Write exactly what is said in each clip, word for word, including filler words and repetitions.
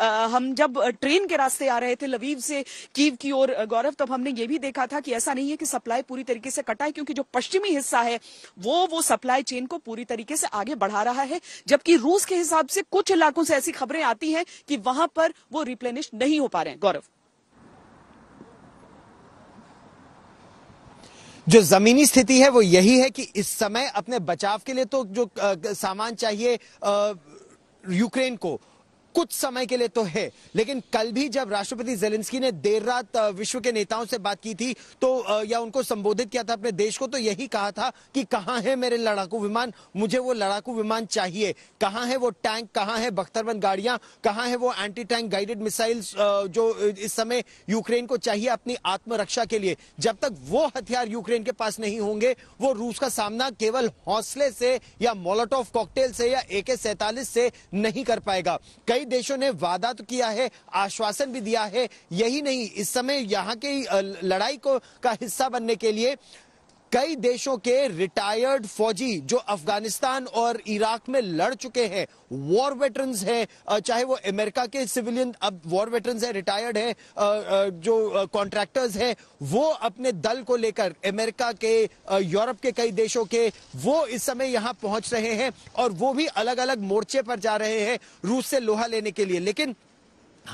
हम जब ट्रेन के रास्ते आ रहे थे लवीव से कीव की ओर गौरव, तब हमने ये भी देखा था कि ऐसा नहीं है कि सप्लाई पूरी तरीके से कटा है, क्योंकि जो पश्चिमी हिस्सा है वो वो सप्लाई चेन को पूरी तरीके से आगे बढ़ा रहा है, जबकि रूस के हिसाब से कुछ इलाकों से ऐसी खबरें आती हैं कि वहां पर वो रिप्लेनिश नहीं हो पा रहे हैं। गौरव, जो जमीनी स्थिति है वो यही है कि इस समय अपने बचाव के लिए तो जो आ, सामान चाहिए आ, यूक्रेन को कुछ समय के लिए तो है, लेकिन कल भी जब राष्ट्रपति ज़ेलेंस्की ने देर रात विश्व के नेताओं से बात की थी तो या उनको संबोधित किया था अपने देश को, तो यही कहा था कि कहाँ है मेरे लड़ाकू विमान, मुझे वो लड़ाकू विमान चाहिए, कहाँ है वो टैंक, कहाँ है बख्तरबंद गाड़ियां, कहाँ है वो एंटी टैंक गाइडेड मिसाइल्स जो इस समय यूक्रेन को चाहिए अपनी आत्मरक्षा के लिए। जब तक वो हथियार यूक्रेन के पास नहीं होंगे वो रूस का सामना केवल हौसले से या मोलोटोव कॉकटेल से या ए के सैंतालीस से नहीं कर पाएगा। कई देशों ने वादा तो किया है, आश्वासन भी दिया है, यही नहीं इस समय यहां के लड़ाई को का हिस्सा बनने के लिए कई देशों के रिटायर्ड फौजी जो अफगानिस्तान और इराक में लड़ चुके हैं, वॉर वेटरन्स हैं, चाहे वो अमेरिका के सिविलियन अब वॉर वेटरन्स हैं, रिटायर्ड हैं, जो कॉन्ट्रैक्टर्स हैं, वो अपने दल को लेकर अमेरिका के, यूरोप के कई देशों के, वो इस समय यहाँ पहुंच रहे हैं और वो भी अलग अलग मोर्चे पर जा रहे हैं रूस से लोहा लेने के लिए। लेकिन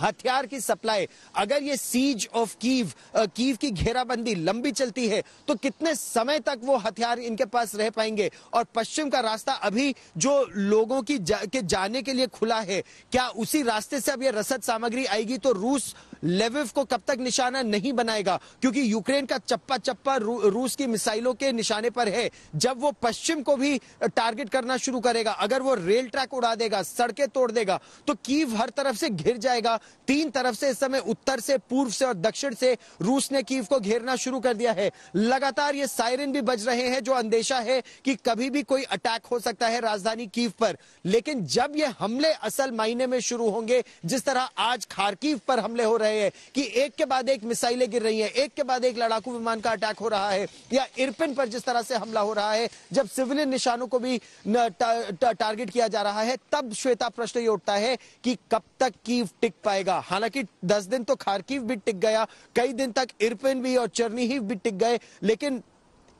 हथियार की सप्लाई, अगर ये सीज़ ऑफ़ कीव कीव की घेराबंदी लंबी चलती है तो कितने समय तक वो हथियार इनके पास रह पाएंगे, और पश्चिम का रास्ता अभी जो लोगों की जा, के जाने के लिए खुला है, क्या उसी रास्ते से अब ये रसद सामग्री आएगी? तो रूस लेविव को कब तक निशाना नहीं बनाएगा, क्योंकि यूक्रेन का चप्पा चप्पा रू, रूस की मिसाइलों के निशाने पर है। जब वो पश्चिम को भी टारगेट करना शुरू करेगा, अगर वो रेल ट्रैक उड़ा देगा, सड़कें तोड़ देगा, तो कीव हर तरफ से घिर जाएगा। तीन तरफ से इस समय उत्तर से, पूर्व से और दक्षिण से रूस ने कीव को घेरना शुरू कर दिया है। लगातार ये सायरन भी बज रहे हैं, जो अंदेशा है कि कभी भी कोई अटैक हो सकता है राजधानी कीव पर। लेकिन जब ये हमले असल मायने में शुरू होंगे, जिस तरह आज खार्किव पर हमले हो रहे हैं कि एक के बाद एक मिसाइलें गिर रही हैं, एक के बाद एक लड़ाकू विमान का अटैक हो रहा है, या इरपिन पर जिस तरह से हमला हो रहा है जब सिविलियन निशानों को भी टा, टा, टा, टारगेट किया जा रहा है, तब श्वेता प्रश्न ये उठता है कि कब तक कीव टिक पाएगा। हालांकि दस दिन तो खार्किव भी टिक गया, कई दिन तक इरपिन भी और चेर्नीहिव भी टिक गए, लेकिन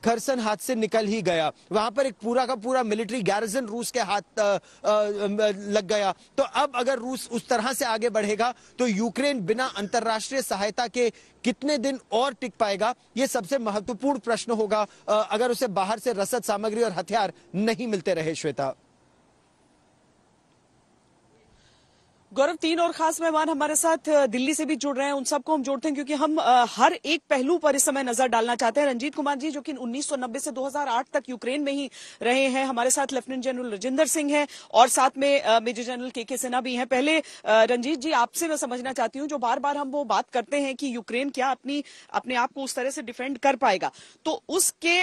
खिरसोन हाथ से निकल ही गया। वहां पर एक पूरा का पूरा मिलिट्री गैरिजन रूस के हाथ आ, आ, लग गया। तो अब अगर रूस उस तरह से आगे बढ़ेगा तो यूक्रेन बिना अंतरराष्ट्रीय सहायता के कितने दिन और टिक पाएगा, यह सबसे महत्वपूर्ण प्रश्न होगा आ, अगर उसे बाहर से रसद सामग्री और हथियार नहीं मिलते रहे। श्वेता। गौरव, तीन और खास मेहमान हमारे साथ दिल्ली से भी जुड़ रहे हैं, उन सबको हम जोड़ते हैं क्योंकि हम हर एक पहलू पर इस समय नजर डालना चाहते हैं। रंजीत कुमार जी, जो कि उन्नीस सौ नब्बे से दो हज़ार आठ तक यूक्रेन में ही रहे हैं, हमारे साथ लेफ्टिनेंट जनरल राजिंदर सिंह हैं और साथ में मेजर जनरल के के सिन्हा भी हैं। पहले रंजीत जी, आपसे मैं समझना चाहती हूँ, जो बार बार हम वो बात करते हैं कि यूक्रेन क्या अपनी अपने आप को उस तरह से डिफेंड कर पाएगा, तो उसके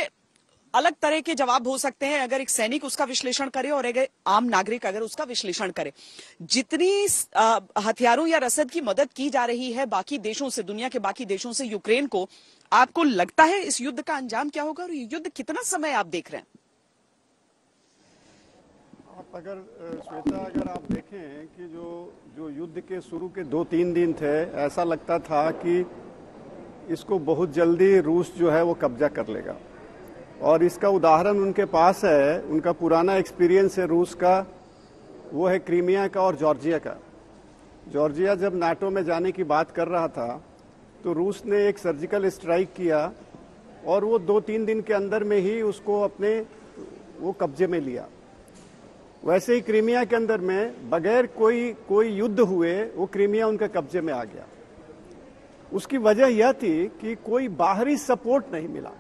अलग तरह के जवाब हो सकते हैं अगर एक सैनिक उसका विश्लेषण करे और एक आम नागरिक अगर उसका विश्लेषण करे। जितनी हथियारों या रसद की मदद की जा रही है बाकी देशों से, दुनिया के बाकी देशों से यूक्रेन को, आपको लगता है इस युद्ध का अंजाम क्या होगा और ये युद्ध कितना समय आप देख रहे हैं? आप अगर श्वेता अगर आप देखें कि जो जो युद्ध के शुरू के दो तीन दिन थे, ऐसा लगता था कि इसको बहुत जल्दी रूस जो है वो कब्जा कर लेगा, और इसका उदाहरण उनके पास है, उनका पुराना एक्सपीरियंस है रूस का, वो है क्रीमिया का और जॉर्जिया का। जॉर्जिया जब नाटो में जाने की बात कर रहा था तो रूस ने एक सर्जिकल स्ट्राइक किया और वो दो तीन दिन के अंदर में ही उसको अपने वो कब्जे में लिया। वैसे ही क्रीमिया के अंदर में बगैर कोई कोई युद्ध हुए वो क्रीमिया उनके कब्जे में आ गया। उसकी वजह यह थी कि कोई बाहरी सपोर्ट नहीं मिला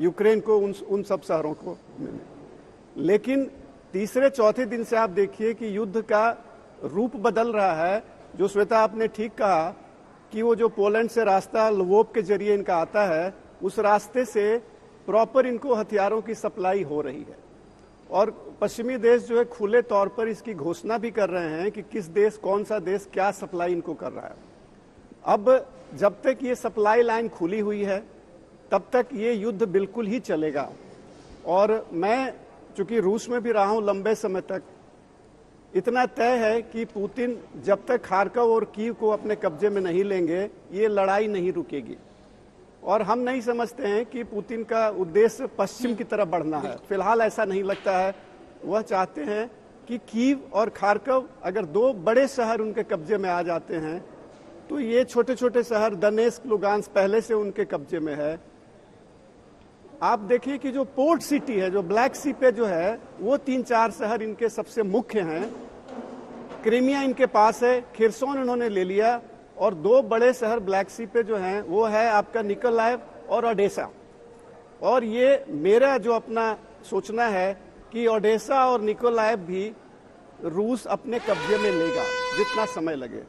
यूक्रेन को उन उन सब शहरों को मिले। लेकिन तीसरे चौथे दिन से आप देखिए कि युद्ध का रूप बदल रहा है। जो श्वेता आपने ठीक कहा कि वो जो पोलैंड से रास्ता लवोव के जरिए इनका आता है, उस रास्ते से प्रॉपर इनको हथियारों की सप्लाई हो रही है, और पश्चिमी देश जो है खुले तौर पर इसकी घोषणा भी कर रहे हैं कि किस देश, कौन सा देश क्या सप्लाई इनको कर रहा है। अब जब तक ये सप्लाई लाइन खुली हुई है तब तक ये युद्ध बिल्कुल ही चलेगा। और मैं चूंकि रूस में भी रहा हूँ लंबे समय तक, इतना तय है कि पुतिन जब तक खारकोव और कीव को अपने कब्जे में नहीं लेंगे ये लड़ाई नहीं रुकेगी। और हम नहीं समझते हैं कि पुतिन का उद्देश्य पश्चिम की तरफ बढ़ना है, फिलहाल ऐसा नहीं लगता है। वह चाहते हैं कि कीव और खारकोव, अगर दो बड़े शहर उनके कब्जे में आ जाते हैं तो ये छोटे छोटे शहर दनेस्क-लुगांस पहले से उनके कब्जे में है। आप देखिए कि जो पोर्ट सिटी है, जो ब्लैक सी पे जो है, वो तीन चार शहर इनके सबसे मुख्य हैं। क्रीमिया इनके पास है, खिरसोन इन्होंने ले लिया, और दो बड़े शहर ब्लैक सी पे जो हैं वो है आपका निकोलाइव और ओडेसा। और ये मेरा जो अपना सोचना है कि ओडेसा और निकोलाइव भी रूस अपने कब्जे में लेगा जितना समय लगे।